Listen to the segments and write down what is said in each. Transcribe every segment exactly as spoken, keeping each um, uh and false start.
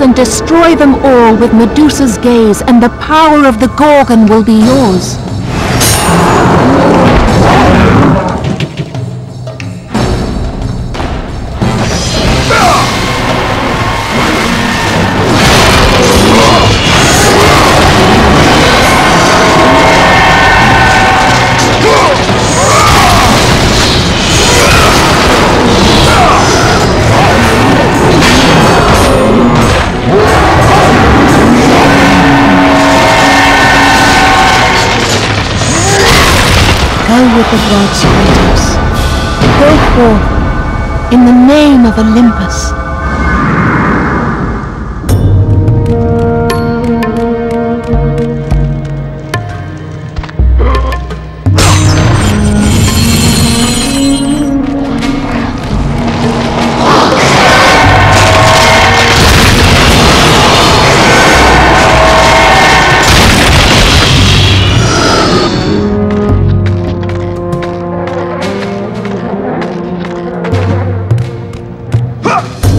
others and destroy them all with Medusa's gaze, and the power of the Gorgon will be yours. With the broad spiders, go forth in the name of Olympus. Huh!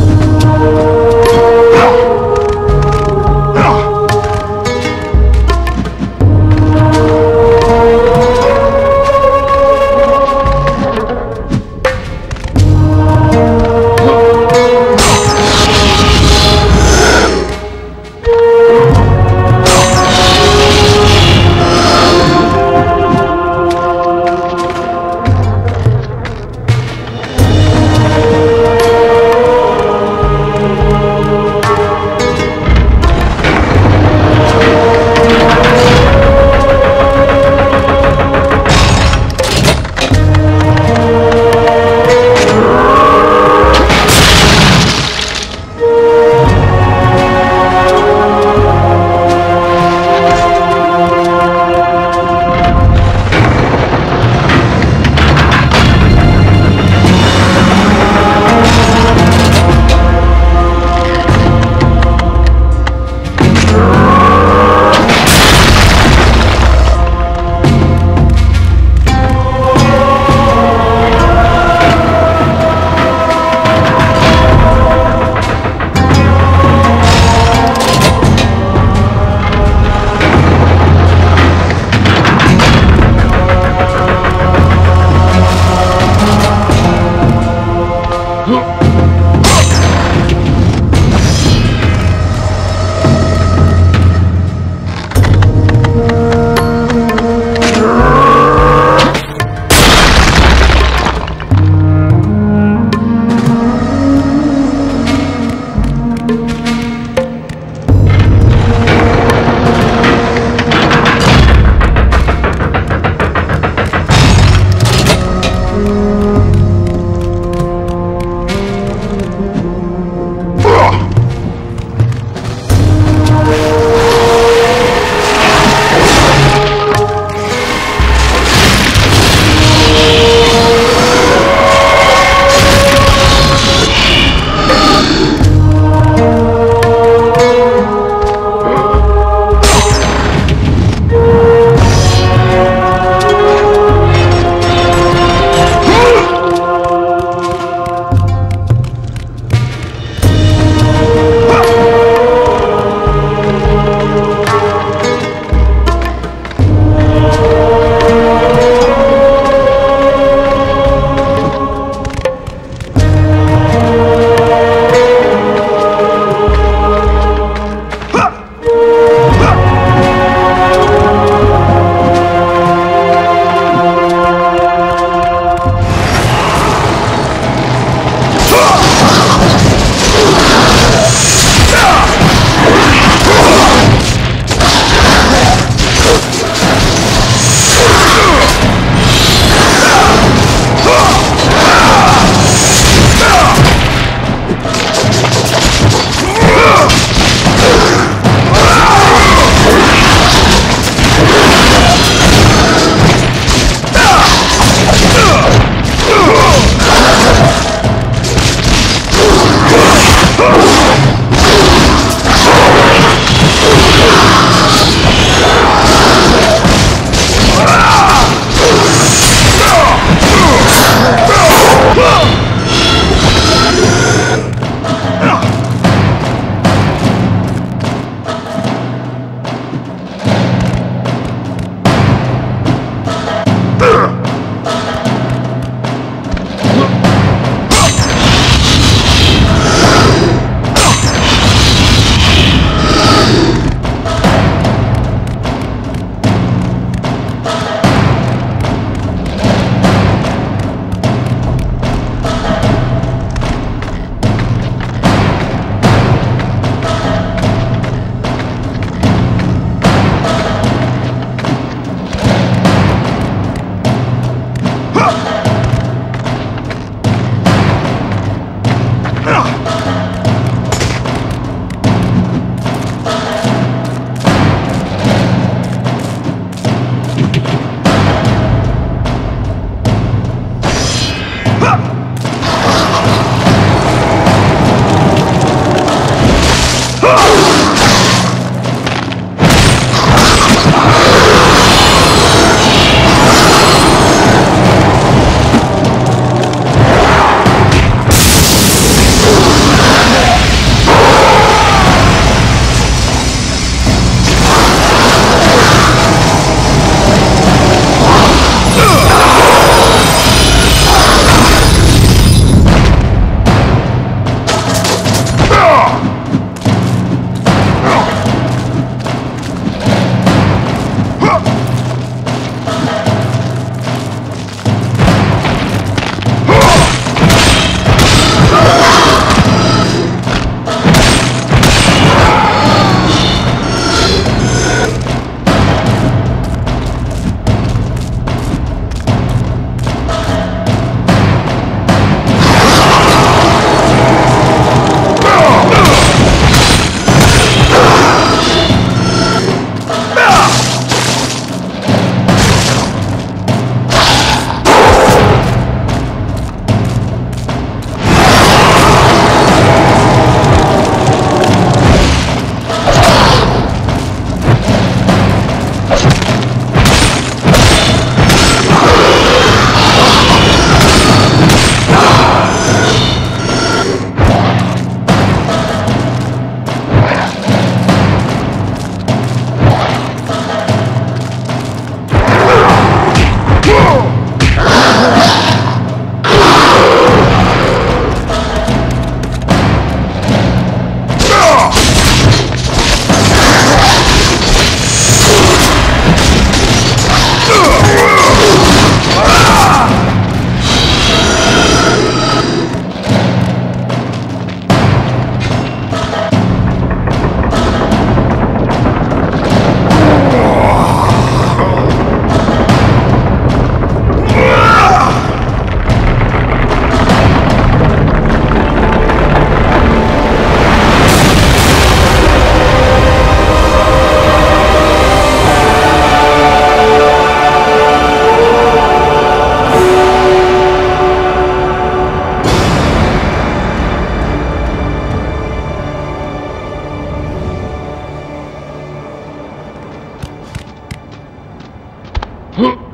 Huh?